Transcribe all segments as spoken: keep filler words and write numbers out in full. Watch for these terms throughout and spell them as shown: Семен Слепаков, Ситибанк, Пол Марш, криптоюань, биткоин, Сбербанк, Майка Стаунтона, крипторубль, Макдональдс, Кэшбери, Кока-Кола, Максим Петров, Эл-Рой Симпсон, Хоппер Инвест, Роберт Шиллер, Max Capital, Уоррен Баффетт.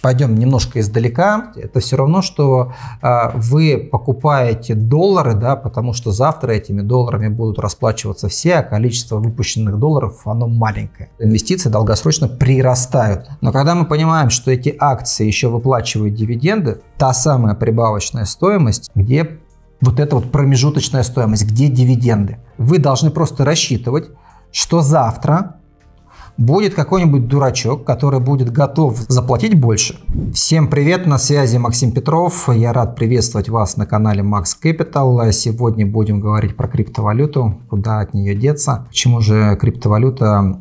пойдем немножко издалека, это все равно, что э, вы покупаете доллары, да, потому что завтра этими долларами будут расплачиваться все, а количество выпущенных долларов, оно маленькое. Инвестиции долгосрочно прирастают. Но когда мы понимаем, что эти акции еще выплачивают дивиденды, та самая прибавочная стоимость, где вот эта вот промежуточная стоимость, где дивиденды, вы должны просто рассчитывать, что завтра будет какой-нибудь дурачок, который будет готов заплатить больше. Всем привет, на связи Максим Петров. Я рад приветствовать вас на канале Max Capital. Сегодня будем говорить про криптовалюту, куда от нее деться, почему же криптовалюта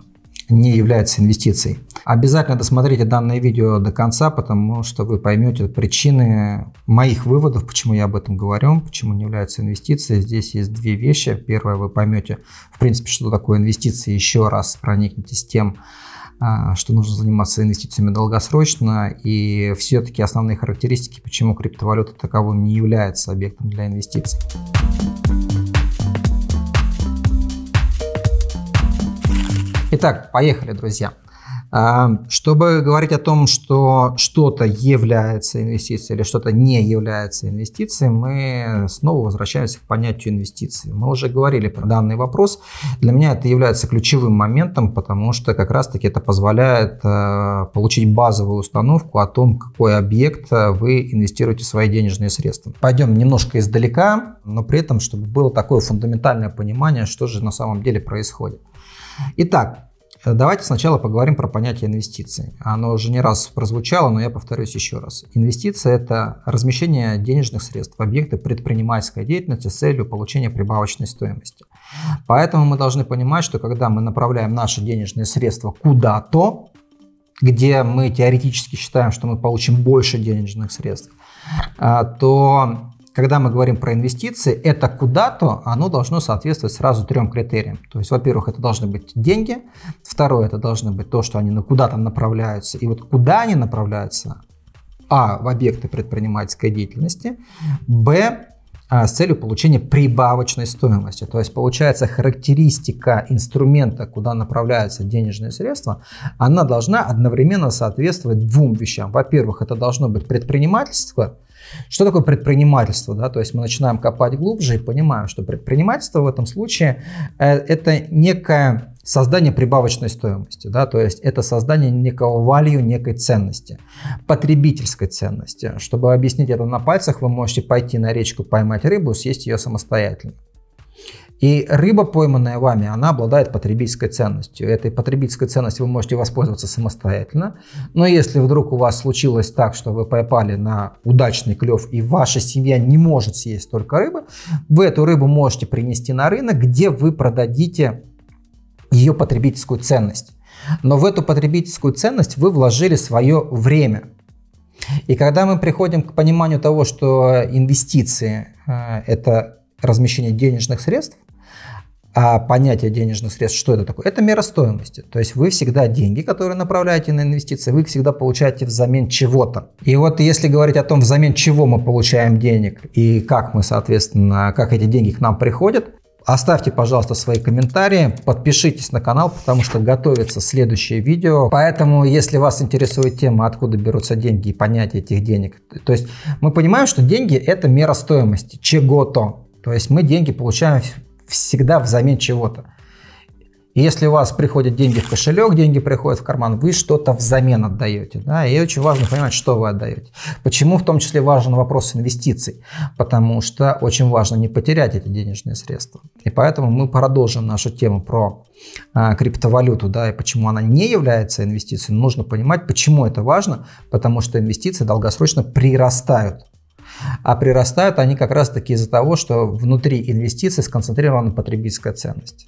не является инвестицией. Обязательно досмотрите данное видео до конца, потому что вы поймете причины моих выводов, почему я об этом говорю, почему не являются инвестицией. Здесь есть две вещи. Первое, вы поймете, в принципе, что такое инвестиции, еще раз проникнитесь тем, что нужно заниматься инвестициями долгосрочно, и все-таки основные характеристики, почему криптовалюта таковым не является объектом для инвестиций. Итак, поехали, друзья. Чтобы говорить о том, что что-то является инвестицией или что-то не является инвестицией, мы снова возвращаемся к понятию инвестиции. Мы уже говорили про данный вопрос. Для меня это является ключевым моментом, потому что как раз-таки это позволяет получить базовую установку о том, какой объект вы инвестируете свои денежные средства. Пойдем немножко издалека, но при этом, чтобы было такое фундаментальное понимание, что же на самом деле происходит. Итак, давайте сначала поговорим про понятие инвестиций. Оно уже не раз прозвучало, но я повторюсь еще раз. Инвестиция – это размещение денежных средств в объекты предпринимательской деятельности с целью получения прибавочной стоимости. Поэтому мы должны понимать, что когда мы направляем наши денежные средства куда-то, где мы теоретически считаем, что мы получим больше денежных средств, то когда мы говорим про инвестиции, это куда-то, оно должно соответствовать сразу трем критериям. То есть, во-первых, это должны быть деньги. Второе, это должно быть то, что они куда-то направляются. И вот куда они направляются? А, в объекты предпринимательской деятельности. Б, с целью получения прибавочной стоимости. То есть, получается, характеристика инструмента, куда направляются денежные средства, она должна одновременно соответствовать двум вещам. Во-первых, это должно быть предпринимательство. Что такое предпринимательство? Да? То есть мы начинаем копать глубже и понимаем, что предпринимательство в этом случае это некое создание прибавочной стоимости. Да? То есть это создание некого value, некой ценности, потребительской ценности. Чтобы объяснить это на пальцах, вы можете пойти на речку, поймать рыбу, съесть ее самостоятельно. И рыба, пойманная вами, она обладает потребительской ценностью. Этой потребительской ценностью вы можете воспользоваться самостоятельно. Но если вдруг у вас случилось так, что вы попали на удачный клев, и ваша семья не может съесть только рыбы, вы эту рыбу можете принести на рынок, где вы продадите ее потребительскую ценность. Но в эту потребительскую ценность вы вложили свое время. И когда мы приходим к пониманию того, что инвестиции – это размещение денежных средств, а понятие денежных средств, что это такое? Это мера стоимости. То есть вы всегда деньги, которые направляете на инвестиции, вы их всегда получаете взамен чего-то. И вот если говорить о том, взамен чего мы получаем денег и как мы, соответственно, как эти деньги к нам приходят, оставьте, пожалуйста, свои комментарии, подпишитесь на канал, потому что готовится следующее видео. Поэтому, если вас интересует тема, откуда берутся деньги и понятие этих денег, то есть мы понимаем, что деньги – это мера стоимости чего-то. То есть мы деньги получаем всегда взамен чего-то. Если у вас приходят деньги в кошелек, деньги приходят в карман, вы что-то взамен отдаете. Да? И очень важно понимать, что вы отдаете. Почему в том числе важен вопрос инвестиций? Потому что очень важно не потерять эти денежные средства. И поэтому мы продолжим нашу тему про а, криптовалюту, да, и почему она не является инвестицией. Нужно понимать, почему это важно, потому что инвестиции долгосрочно прирастают. А прирастают они как раз-таки из-за того, что внутри инвестиций сконцентрирована потребительская ценность.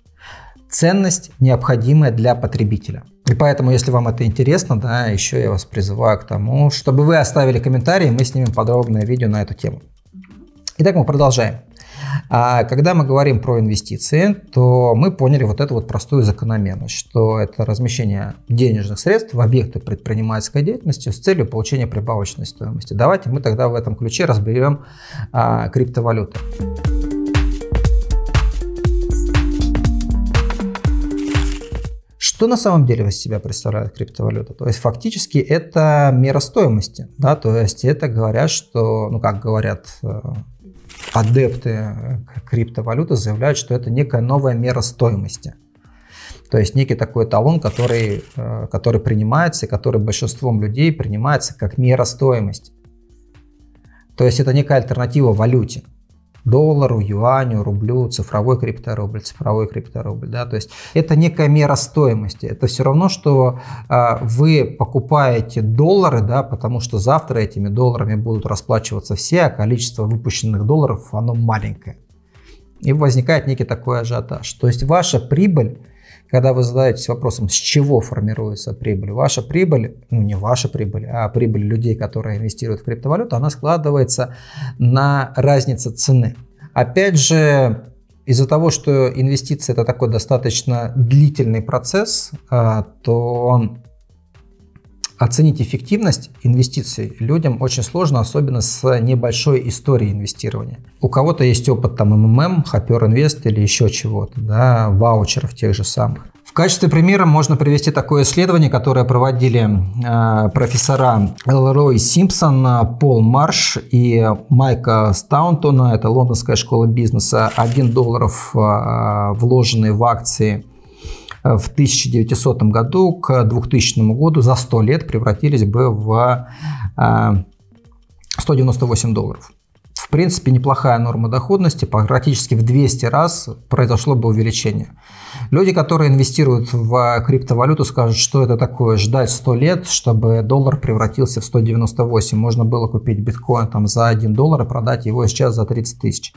Ценность, необходимая для потребителя. И поэтому, если вам это интересно, да, еще я вас призываю к тому, чтобы вы оставили комментарии, мы снимем подробное видео на эту тему. Итак, мы продолжаем. Когда мы говорим про инвестиции, то мы поняли вот эту вот простую закономерность, что это размещение денежных средств в объекты предпринимательской деятельности с целью получения прибавочной стоимости. Давайте мы тогда в этом ключе разберем а, криптовалюту. Что на самом деле из себя представляет криптовалюта? То есть фактически это мера стоимости, да, то есть это говорят, что, ну как говорят адепты криптовалюты, заявляют, что это некая новая мера стоимости. То есть некий такой эталон, который, который принимается, и который большинством людей принимается как мера стоимости. То есть это некая альтернатива валюте. Доллару, юаню, рублю, цифровой крипторубль, цифровой крипторубль. Да? То есть это некая мера стоимости. Это все равно, что э, вы покупаете доллары, да, потому что завтра этими долларами будут расплачиваться все, а количество выпущенных долларов, оно маленькое. И возникает некий такой ажиотаж. То есть ваша прибыль, когда вы задаетесь вопросом, с чего формируется прибыль, ваша прибыль, ну не ваша прибыль, а прибыль людей, которые инвестируют в криптовалюту, она складывается на разнице цены. Опять же, из-за того, что инвестиции – это такой достаточно длительный процесс, то оценить эффективность инвестиций людям очень сложно, особенно с небольшой историей инвестирования. У кого-то есть опыт там эм эм эм, Хоппер Инвест или еще чего-то, да, ваучеров тех же самых. В качестве примера можно привести такое исследование, которое проводили э, профессора Эл-Рой Симпсон, Пол Марш и Майка Стаунтона, это лондонская школа бизнеса. один доллар, э, вложенный в акции в тысяча девятисотом году к двухтысячному году за сто лет превратились бы в сто девяносто восемь долларов. В принципе, неплохая норма доходности, практически в двести раз произошло бы увеличение. Люди, которые инвестируют в криптовалюту, скажут, что это такое, ждать сто лет, чтобы доллар превратился в сто девяносто восемь. Можно было купить биткоин там за один доллар и продать его сейчас за тридцать тысяч.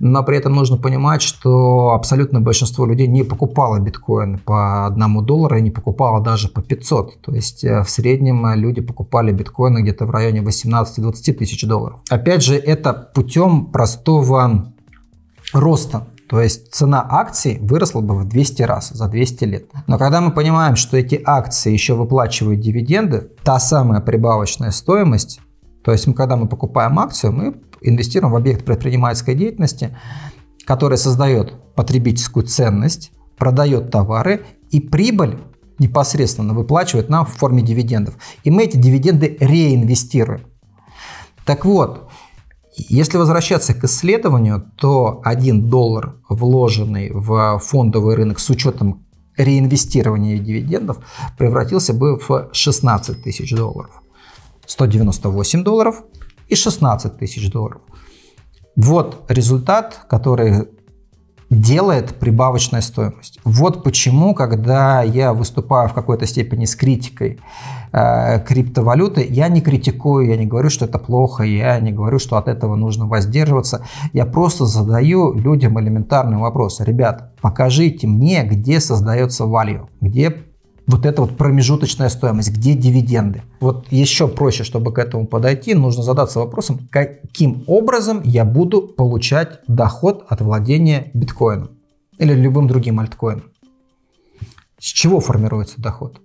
Но при этом нужно понимать, что абсолютное большинство людей не покупало биткоин по одному доллару и не покупало даже по пятьсот. То есть в среднем люди покупали биткоины где-то в районе восемнадцати-двадцати тысяч долларов. Опять же, это путем простого роста. То есть цена акций выросла бы в двести раз за двести лет. Но когда мы понимаем, что эти акции еще выплачивают дивиденды, та самая прибавочная стоимость, то есть мы, когда мы покупаем акцию, мы инвестируем в объект предпринимательской деятельности, который создает потребительскую ценность, продает товары, и прибыль непосредственно выплачивает нам в форме дивидендов. И мы эти дивиденды реинвестируем. Так вот, если возвращаться к исследованию, то один доллар, вложенный в фондовый рынок с учетом реинвестирования дивидендов, превратился бы в шестнадцать тысяч долларов. сто девяносто восемь долларов и шестнадцать тысяч долларов. Вот результат, который делает прибавочная стоимость. Вот почему, когда я выступаю в какой-то степени с критикой э, криптовалюты, я не критикую, я не говорю, что это плохо, я не говорю, что от этого нужно воздерживаться. Я просто задаю людям элементарный вопрос. Ребят, покажите мне, где создается value, где вот эта вот промежуточная стоимость, где дивиденды. Вот еще проще, чтобы к этому подойти, нужно задаться вопросом, каким образом я буду получать доход от владения биткоином или любым другим альткоином. С чего формируется доход?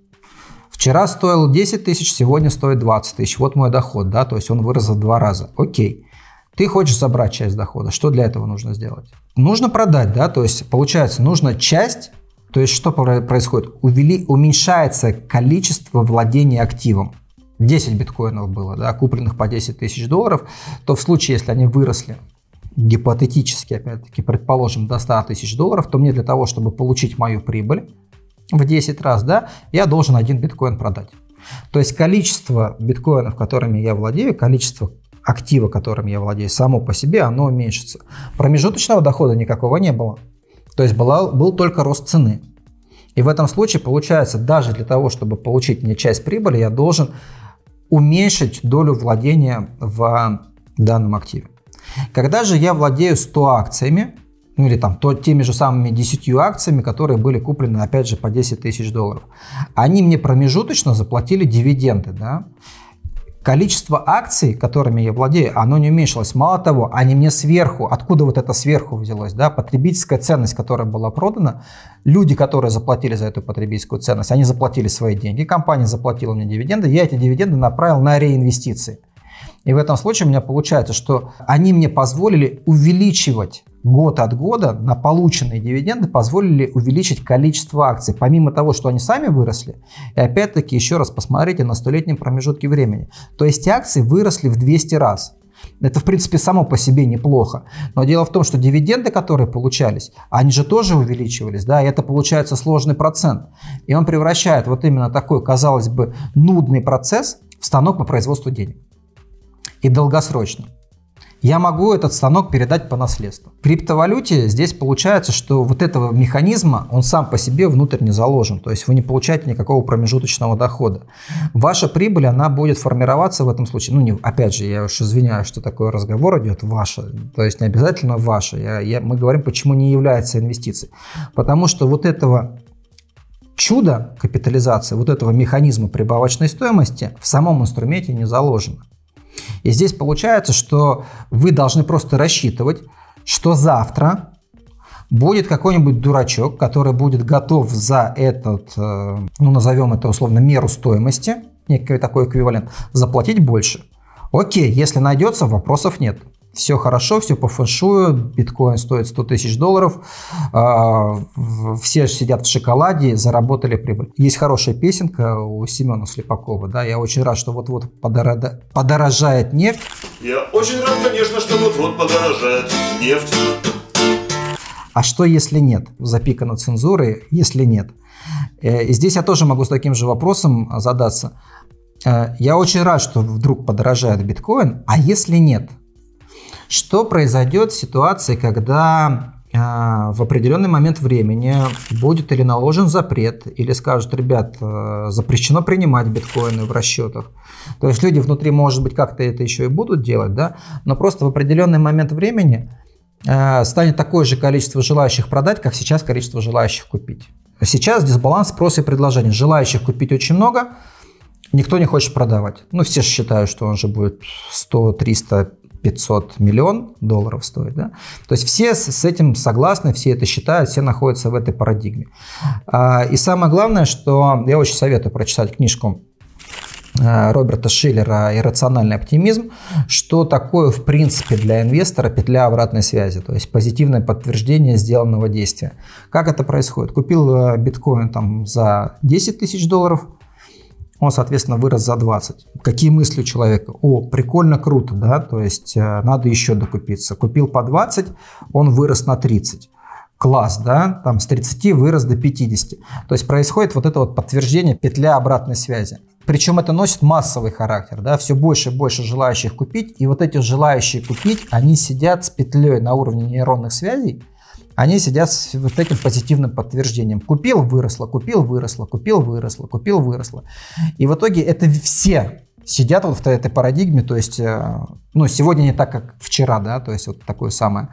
Вчера стоил десять тысяч, сегодня стоит двадцать тысяч. Вот мой доход, да, то есть он вырос в два раза. Окей. Ты хочешь забрать часть дохода. Что для этого нужно сделать? Нужно продать, да, то есть получается, нужно часть. То есть что происходит? Увели, уменьшается количество владения активом. десять биткоинов было, да, купленных по десять тысяч долларов, то в случае, если они выросли, гипотетически, опять-таки, предположим, до ста тысяч долларов, то мне для того, чтобы получить мою прибыль в десять раз, да, я должен один биткоин продать. То есть количество биткоинов, которыми я владею, количество актива, которым я владею, само по себе, оно уменьшится. Промежуточного дохода никакого не было. То есть была, был только рост цены. И в этом случае получается, даже для того, чтобы получить мне часть прибыли, я должен уменьшить долю владения в данном активе. Когда же я владею сто акциями, ну или там то, теми же самыми десятью акциями, которые были куплены опять же по десять тысяч долларов, они мне промежуточно заплатили дивиденды, да? Количество акций, которыми я владею, оно не уменьшилось. Мало того, они мне сверху, откуда вот это сверху взялось, да, потребительская ценность, которая была продана, люди, которые заплатили за эту потребительскую ценность, они заплатили свои деньги, компания заплатила мне дивиденды, я эти дивиденды направил на реинвестиции. И в этом случае у меня получается, что они мне позволили увеличивать год от года на полученные дивиденды позволили увеличить количество акций, помимо того, что они сами выросли. И опять-таки еще раз посмотрите на столетнем промежутке времени. То есть акции выросли в двести раз. Это, в принципе, само по себе неплохо. Но дело в том, что дивиденды, которые получались, они же тоже увеличивались, да, и это получается сложный процент. И он превращает вот именно такой, казалось бы, нудный процесс в станок по производству денег. И долгосрочно. Я могу этот станок передать по наследству. В криптовалюте здесь получается, что вот этого механизма, он сам по себе внутрь не заложен. То есть вы не получаете никакого промежуточного дохода. Ваша прибыль, она будет формироваться в этом случае. Ну, не, опять же, я уж извиняюсь, что такой разговор идет, ваша. То есть не обязательно ваша. Я, я, мы говорим, почему не является инвестицией. Потому что вот этого чуда капитализации, вот этого механизма прибавочной стоимости в самом инструменте не заложено. И здесь получается, что вы должны просто рассчитывать, что завтра будет какой-нибудь дурачок, который будет готов за этот, ну назовем это условно, меру стоимости, некий такой эквивалент, заплатить больше. Окей, если найдется, вопросов нет. Все хорошо, все по фэншую, биткоин стоит сто тысяч долларов, все сидят в шоколаде, заработали прибыль. Есть хорошая песенка у Семена Слепакова, да, я очень рад, что вот-вот подорожа... подорожает нефть. Я очень рад, конечно, что вот-вот подорожает нефть. А что, если нет? Запикано цензурой, если нет. И здесь я тоже могу с таким же вопросом задаться. Я очень рад, что вдруг подорожает биткоин, а если нет? Что произойдет в ситуации, когда э, в определенный момент времени будет или наложен запрет, или скажут, ребят, э, запрещено принимать биткоины в расчетах. То есть люди внутри, может быть, как-то это еще и будут делать, да, но просто в определенный момент времени э, станет такое же количество желающих продать, как сейчас количество желающих купить. Сейчас дисбаланс спроса и предложения. Желающих купить очень много, никто не хочет продавать. Ну, все же считают, что он же будет сто, триста, пятьсот миллионов долларов стоит, да? То есть все с этим согласны, все это считают, все находятся в этой парадигме. И самое главное, что я очень советую прочитать книжку Роберта Шиллера «Иррациональный оптимизм», что такое, в принципе, для инвестора петля обратной связи, то есть позитивное подтверждение сделанного действия. Как это происходит? Купил биткоин там за десять тысяч долларов, он, соответственно, вырос за двадцать. Какие мысли у человека? О, прикольно, круто, да, то есть надо еще докупиться. Купил по двадцать, он вырос на тридцать. Класс, да, там с тридцати вырос до пятидесяти. То есть происходит вот это вот подтверждение петля обратной связи. Причем это носит массовый характер, да, все больше и больше желающих купить. И вот эти желающие купить, они сидят с петлей на уровне нейронных связей. Они сидят с вот этим позитивным подтверждением. Купил, выросло, купил, выросло, купил, выросло, купил, выросло. И в итоге это все сидят вот в этой парадигме, то есть, ну, сегодня не так, как вчера, да, то есть вот такое самое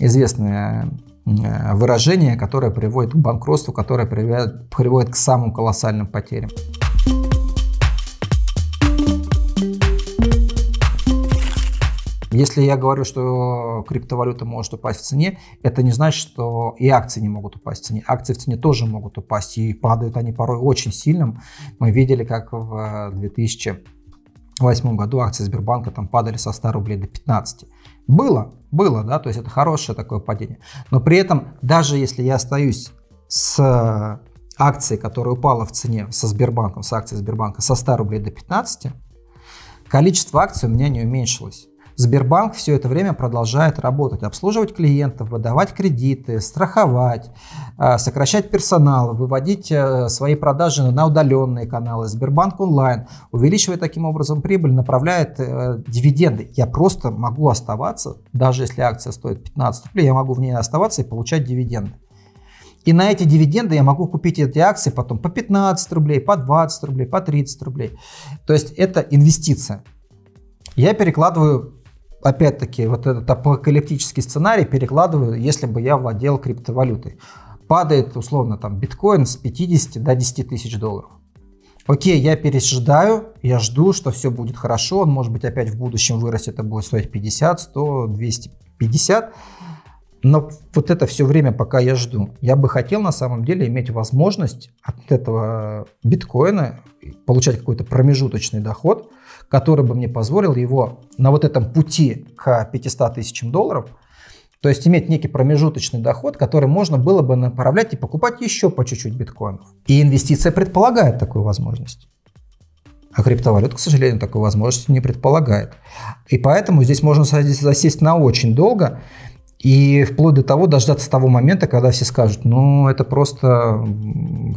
известное выражение, которое приводит к банкротству, которое приводит к самым колоссальным потерям. Если я говорю, что криптовалюта может упасть в цене, это не значит, что и акции не могут упасть в цене. Акции в цене тоже могут упасть, и падают они порой очень сильно. Мы видели, как в две тысячи восьмом году акции Сбербанка там падали со ста рублей до пятнадцати. Было, было, да, то есть это хорошее такое падение. Но при этом, даже если я остаюсь с акцией, которая упала в цене со Сбербанком, с акцией Сбербанка со ста рублей до пятнадцати, количество акций у меня не уменьшилось. Сбербанк все это время продолжает работать, обслуживать клиентов, выдавать кредиты, страховать, сокращать персонал, выводить свои продажи на удаленные каналы, Сбербанк онлайн, увеличивая таким образом прибыль, направляет дивиденды. Я просто могу оставаться, даже если акция стоит пятнадцать рублей, я могу в ней оставаться и получать дивиденды. И на эти дивиденды я могу купить эти акции потом по пятнадцать рублей, по двадцать рублей, по тридцать рублей. То есть это инвестиция. Я перекладываю... Опять-таки, вот этот апокалиптический сценарий перекладываю, если бы я владел криптовалютой. Падает, условно, там биткоин с пятидесяти до десяти тысяч долларов. Окей, я пережидаю, я жду, что все будет хорошо. Он, может быть, опять в будущем вырастет, это будет стоить пятьдесят, сто, двести пятьдесят. Но вот это все время, пока я жду, я бы хотел на самом деле иметь возможность от этого биткоина получать какой-то промежуточный доход, который бы мне позволил его на вот этом пути к пятистам тысячам долларов То есть иметь некий промежуточный доход, который можно было бы направлять и покупать еще по чуть-чуть биткоинов. И инвестиция предполагает такую возможность. А криптовалюта, к сожалению, такой возможности не предполагает. И поэтому здесь можно засесть на очень долго и вплоть до того дождаться того момента, когда все скажут, ну это просто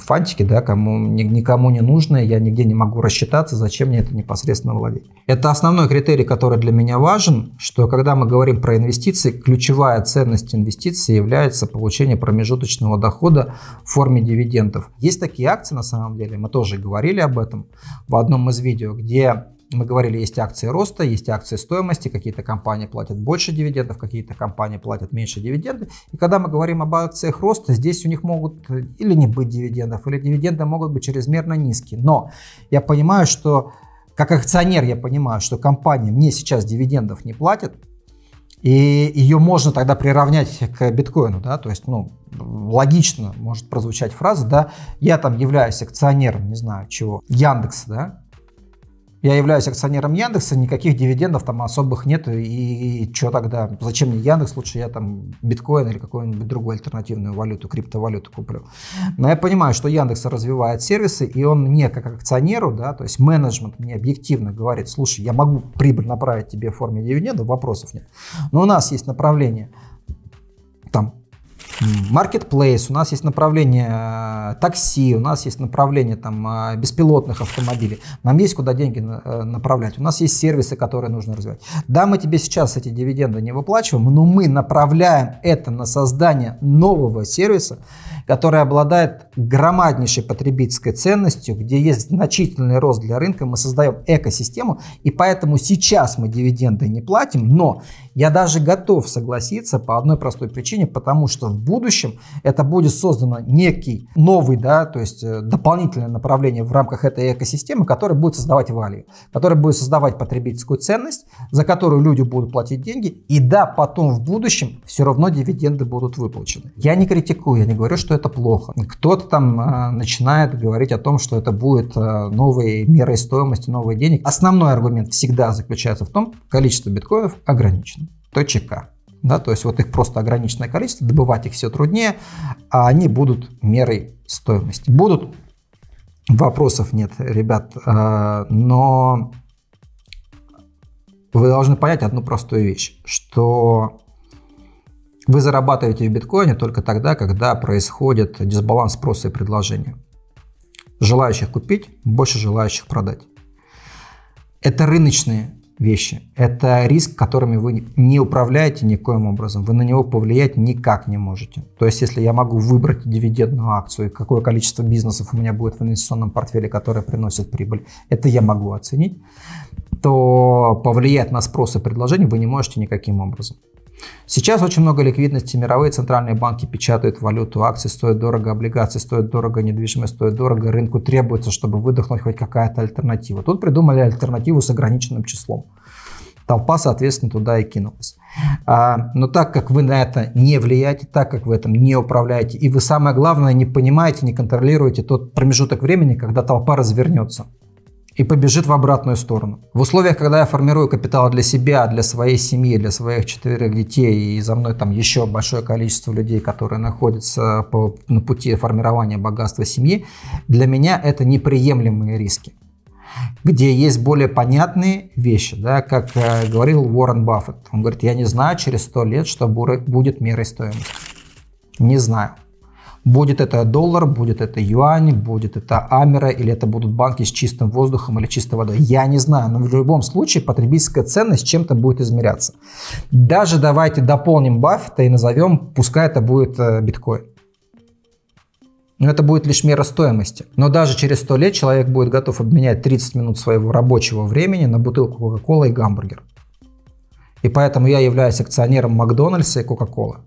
фантики, да, кому, никому не нужно, я нигде не могу рассчитаться, зачем мне это непосредственно владеть. Это основной критерий, который для меня важен, что когда мы говорим про инвестиции, ключевая ценность инвестиций является получение промежуточного дохода в форме дивидендов. Есть такие акции на самом деле, мы тоже говорили об этом в одном из видео, где... Мы говорили, есть акции роста, есть акции стоимости, какие-то компании платят больше дивидендов, какие-то компании платят меньше дивидендов. И когда мы говорим об акциях роста, здесь у них могут или не быть дивидендов, или дивиденды могут быть чрезмерно низкие. Но я понимаю, что как акционер я понимаю, что компания мне сейчас дивидендов не платит, и ее можно тогда приравнять к биткоину, да, то есть, ну, логично может прозвучать фраза, да, я там являюсь акционером, не знаю чего, Яндекс, да, я являюсь акционером Яндекса, никаких дивидендов там особых нет, и, и что тогда, зачем мне Яндекс, лучше я там биткоин или какую-нибудь другую альтернативную валюту, криптовалюту куплю. Но я понимаю, что Яндекс развивает сервисы, и он мне как акционеру, да, то есть менеджмент мне объективно говорит, слушай, я могу прибыль направить тебе в форме дивидендов, вопросов нет. Но у нас есть направление там маркетплейс, у нас есть направление такси, у нас есть направление там беспилотных автомобилей. Нам есть куда деньги направлять, у нас есть сервисы, которые нужно развивать. Да, мы тебе сейчас эти дивиденды не выплачиваем, но мы направляем это на создание нового сервиса, который обладает громаднейшей потребительской ценностью, где есть значительный рост для рынка, мы создаем экосистему, и поэтому сейчас мы дивиденды не платим, но я даже готов согласиться по одной простой причине, потому что в будущем это будет создано некий новый, да, то есть дополнительное направление в рамках этой экосистемы, которое будет создавать value, которое будет создавать потребительскую ценность, за которую люди будут платить деньги, и да, потом в будущем все равно дивиденды будут выплачены. Я не критикую, я не говорю, что это плохо. Кто-то там э, начинает говорить о том, что это будет э, новые меры стоимости, новые денег. Основной аргумент всегда заключается в том, количество биткоинов ограничено. точка ка. Да, то есть вот их просто ограниченное количество, добывать их все труднее, а они будут мерой стоимости. Будут, вопросов нет, ребят, э, но вы должны понять одну простую вещь, что... Вы зарабатываете в биткоине только тогда, когда происходит дисбаланс спроса и предложения. Желающих купить, больше желающих продать. Это рыночные вещи, это риск, которыми вы не управляете никоим образом, вы на него повлиять никак не можете. То есть, если я могу выбрать дивидендную акцию, какое количество бизнесов у меня будет в инвестиционном портфеле, которые приносят прибыль, это я могу оценить, то повлиять на спрос и предложение вы не можете никаким образом. Сейчас очень много ликвидности, мировые центральные банки печатают валюту, акции стоят дорого, облигации стоят дорого, недвижимость стоит дорого, рынку требуется, чтобы выдохнуть хоть какая-то альтернатива. Тут придумали альтернативу с ограниченным числом. Толпа, соответственно, туда и кинулась. А, но так как вы на это не влияете, так как вы этим не управляете, и вы, самое главное, не понимаете, не контролируете тот промежуток времени, когда толпа развернется и побежит в обратную сторону. В условиях, когда я формирую капитал для себя, для своей семьи, для своих четверых детей, и за мной там еще большое количество людей, которые находятся по, на пути формирования богатства семьи, для меня это неприемлемые риски, где есть более понятные вещи, да, как э, говорил Уоррен Баффетт. Он говорит, я не знаю через сто лет, что будет мерой стоимости. Не знаю. Будет это доллар, будет это юань, будет это амера, или это будут банки с чистым воздухом или чистой водой. Я не знаю, но в любом случае потребительская ценность чем-то будет измеряться. Даже давайте дополним Баффета и назовем, пускай это будет биткоин. Но это будет лишь мера стоимости. Но даже через сто лет человек будет готов обменять тридцать минут своего рабочего времени на бутылку Кока-Колы и гамбургер. И поэтому я являюсь акционером Макдональдса и Кока-Колы.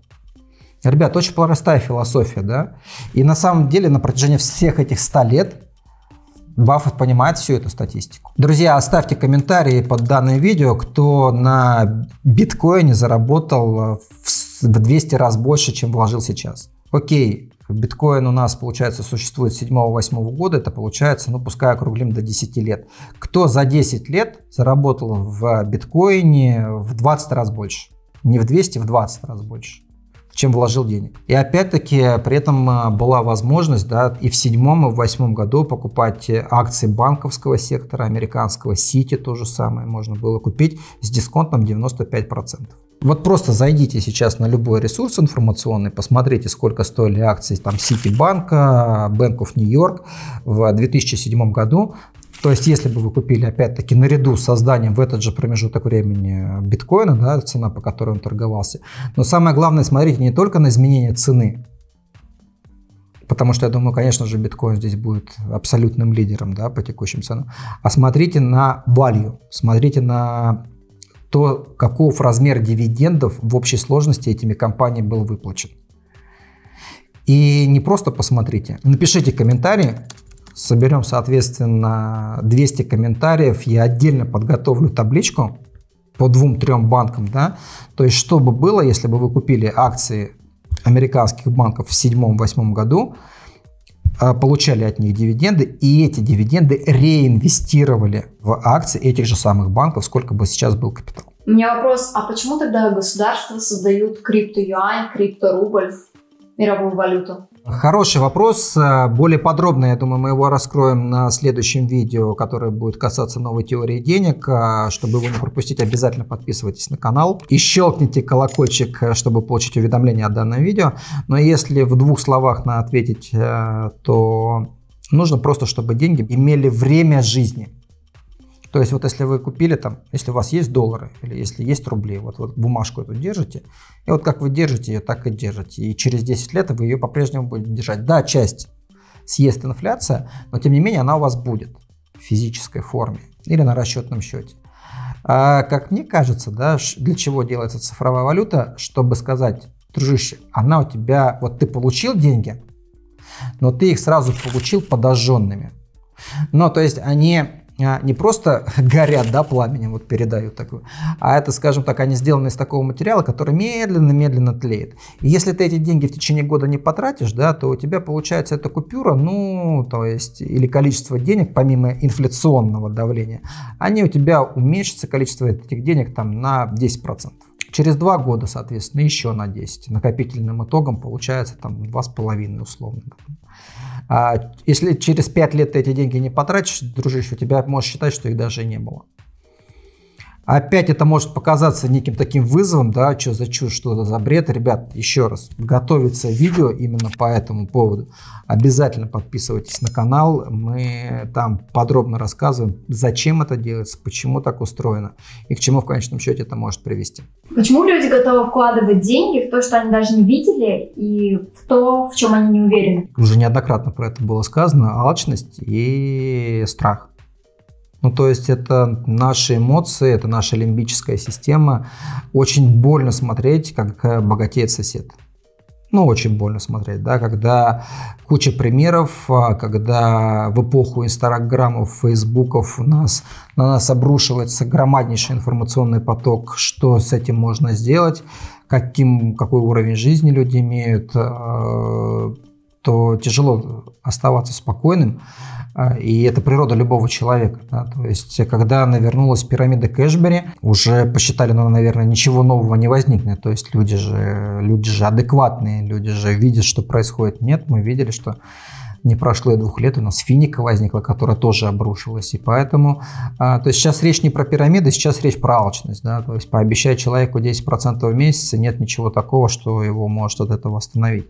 Ребят, очень простая философия, да? И на самом деле на протяжении всех этих ста лет Баффет понимает всю эту статистику. Друзья, оставьте комментарии под данным видео, кто на биткоине заработал в двести раз больше, чем вложил сейчас. Окей, биткоин у нас, получается, существует с две тысячи седьмого — две тысячи восьмого года, это получается, ну, пускай округлим до десяти лет. Кто за десять лет заработал в биткоине в двадцать раз больше? не в двести, в двадцать раз больше, чем вложил денег. И опять-таки при этом была возможность, да, и в седьмом, и в восьмом году покупать акции банковского сектора, американского, Сити, то же самое можно было купить с дисконтом девяносто пять процентов. Вот просто зайдите сейчас на любой ресурс информационный, посмотрите, сколько стоили акции там Ситибанка, Bank of New York в две тысячи седьмом году. То есть, если бы вы купили, опять-таки, наряду с созданием в этот же промежуток времени биткоина, да, цена, по которой он торговался. Но самое главное, смотрите не только на изменение цены, потому что, я думаю, конечно же, биткоин здесь будет абсолютным лидером, да, по текущим ценам, а смотрите на value, смотрите на то, каков размер дивидендов в общей сложности этими компаниями был выплачен. И не просто посмотрите, напишите комментарий. Соберем, соответственно, двести комментариев. Я отдельно подготовлю табличку по двум-трем банкам, да. То есть, что бы было, если бы вы купили акции американских банков в две тысячи седьмом-две тысячи восьмом году, получали от них дивиденды, и эти дивиденды реинвестировали в акции этих же самых банков, сколько бы сейчас был капитал. У меня вопрос, а почему тогда государства создают криптоюань, крипторубль, мировую валюту? Хороший вопрос. Более подробно, я думаю, мы его раскроем на следующем видео, которое будет касаться новой теории денег. Чтобы его не пропустить, обязательно подписывайтесь на канал и щелкните колокольчик, чтобы получить уведомления о данном видео. Но если в двух словах на ответить, то нужно просто, чтобы деньги имели время жизни. То есть вот если вы купили там, если у вас есть доллары или если есть рубли, вот, вот бумажку эту держите, и вот как вы держите ее, так и держите. И через десять лет вы ее по-прежнему будете держать. Да, часть съест инфляция, но тем не менее она у вас будет в физической форме или на расчетном счете. А, как мне кажется, да, для чего делается цифровая валюта, чтобы сказать, дружище, она у тебя, вот ты получил деньги, но ты их сразу получил подожженными. Ну, то есть они... не просто горят, да, пламенем, вот передают такую, а это, скажем так, они сделаны из такого материала, который медленно-медленно тлеет. И если ты эти деньги в течение года не потратишь, да, то у тебя получается эта купюра, ну, то есть, или количество денег, помимо инфляционного давления, они у тебя уменьшатся, количество этих денег там на десять процентов. Через два года, соответственно, еще на десять. Накопительным итогом получается там два с половиной условно. А если через пять лет ты эти деньги не потратишь, дружище, у тебя можешь считать, что их даже и не было. Опять это может показаться неким таким вызовом, да, что за чушь, что за бред. Ребят, еще раз, готовится видео именно по этому поводу. Обязательно подписывайтесь на канал, мы там подробно рассказываем, зачем это делается, почему так устроено и к чему в конечном счете это может привести. Почему люди готовы вкладывать деньги в то, что они даже не видели, и в то, в чем они не уверены? Уже неоднократно про это было сказано, алчность и страх. Ну, то есть это наши эмоции, это наша лимбическая система. Очень больно смотреть, как богатеет сосед. Ну, очень больно смотреть, да, когда куча примеров, когда в эпоху инстаграмов, фейсбуков у нас, на нас обрушивается громаднейший информационный поток, что с этим можно сделать, каким, какой уровень жизни люди имеют, то тяжело оставаться спокойным. И это природа любого человека, да? То есть, когда навернулась пирамида Кэшбери, уже посчитали, ну, наверное, ничего нового не возникнет. То есть люди же, люди же адекватные, люди же видят, что происходит. Нет, мы видели, что не прошло и двух лет, у нас финика возникла, которая тоже обрушилась. И поэтому, то есть сейчас речь не про пирамиды, сейчас речь про алчность, да? То есть пообещать человеку десять процентов в месяц, нет ничего такого, что его может от этого остановить.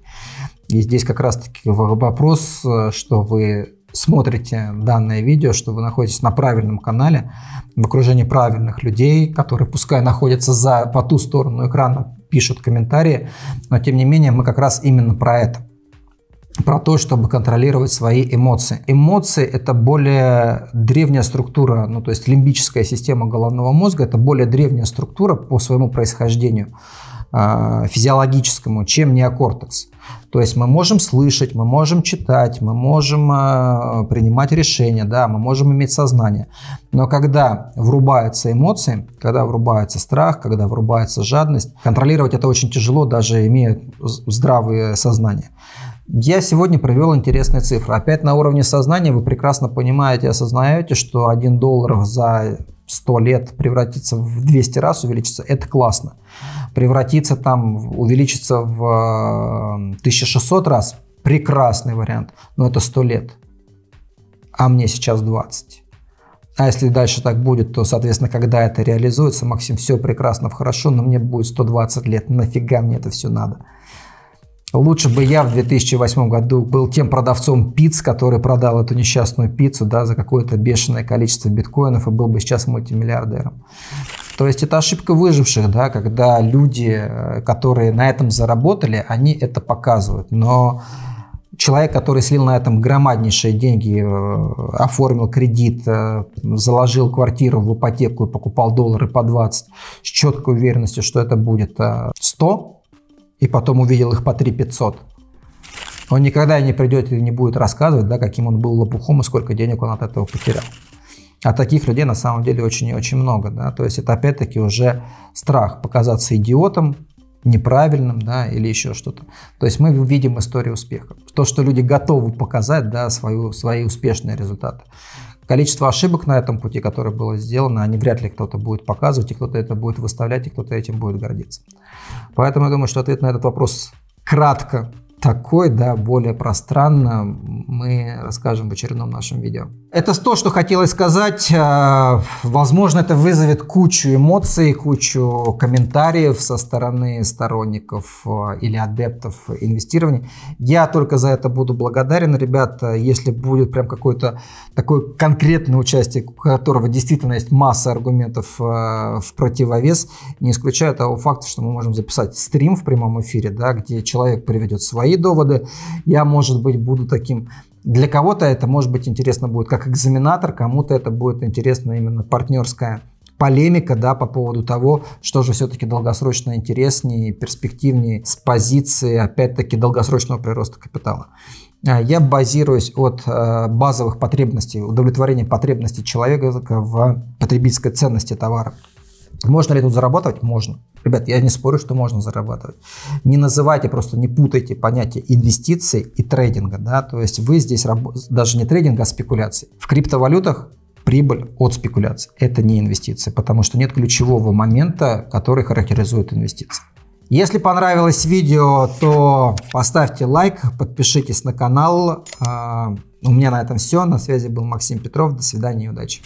И здесь как раз-таки вопрос, что вы... смотрите данное видео, что вы находитесь на правильном канале, в окружении правильных людей, которые пускай находятся за, по ту сторону экрана, пишут комментарии, но тем не менее мы как раз именно про это, про то, чтобы контролировать свои эмоции. Эмоции – это более древняя структура, ну то есть лимбическая система головного мозга – это более древняя структура по своему происхождению физиологическому, чем неокортекс. То есть мы можем слышать, мы можем читать, мы можем э, принимать решения, да, мы можем иметь сознание. Но когда врубаются эмоции, когда врубается страх, когда врубается жадность, контролировать это очень тяжело, даже имея здравое сознание. Я сегодня привел интересные цифры. Опять на уровне сознания вы прекрасно понимаете и осознаете, что один доллар за сто лет превратится в двести раз, увеличится. Это классно. превратится там, увеличится в тысячу шестьсот раз, прекрасный вариант, но это сто лет, а мне сейчас двадцать. А если дальше так будет, то, соответственно, когда это реализуется, Максим, все прекрасно, хорошо, но мне будет сто двадцать лет, нафига мне это все надо? Лучше бы я в две тысячи восьмом году был тем продавцом пиц, который продал эту несчастную пиццу, да, за какое-то бешеное количество биткоинов, и был бы сейчас мультимиллиардером. То есть это ошибка выживших, да, когда люди, которые на этом заработали, они это показывают. Но человек, который слил на этом громаднейшие деньги, оформил кредит, заложил квартиру в ипотеку и покупал доллары по двадцать, с четкой уверенностью, что это будет сто, и потом увидел их по три тысячи пятьсот. Он никогда не придет и не будет рассказывать, да, каким он был лопухом и сколько денег он от этого потерял. А таких людей на самом деле очень и очень много. Да? То есть это опять-таки уже страх показаться идиотом, неправильным, да, или еще что-то. То есть мы видим историю успеха. То, что люди готовы показать, да, свою, свои успешные результаты. Количество ошибок на этом пути, которое было сделано, они вряд ли кто-то будет показывать, и кто-то это будет выставлять, и кто-то этим будет гордиться. Поэтому я думаю, что ответ на этот вопрос кратко такой, да, более пространно мы расскажем в очередном нашем видео. Это то, что хотелось сказать. Возможно, это вызовет кучу эмоций, кучу комментариев со стороны сторонников или адептов инвестирования. Я только за это буду благодарен, ребята. Если будет прям какое-то такое конкретное участие, у которого действительно есть масса аргументов в противовес, не исключая того факта, что мы можем записать стрим в прямом эфире, да, где человек приведет свои доводы. Я, может быть, буду таким. Для кого-то это, может быть, интересно будет как экзаменатор, кому-то это будет интересно именно партнерская полемика, да, по поводу того, что же все-таки долгосрочно интереснее, перспективнее с позиции, опять-таки, долгосрочного прироста капитала. Я базируюсь от базовых потребностей, удовлетворения потребностей человека в потребительской ценности товара. Можно ли тут зарабатывать? Можно. Ребят, я не спорю, что можно зарабатывать. Не называйте, просто не путайте понятия инвестиций и трейдинга. Да? То есть вы здесь раб... даже не трейдинг, а спекуляции. В криптовалютах прибыль от спекуляций. Это не инвестиции, потому что нет ключевого момента, который характеризует инвестиции. Если понравилось видео, то поставьте лайк, подпишитесь на канал. У меня на этом все. На связи был Максим Петров. До свидания и удачи.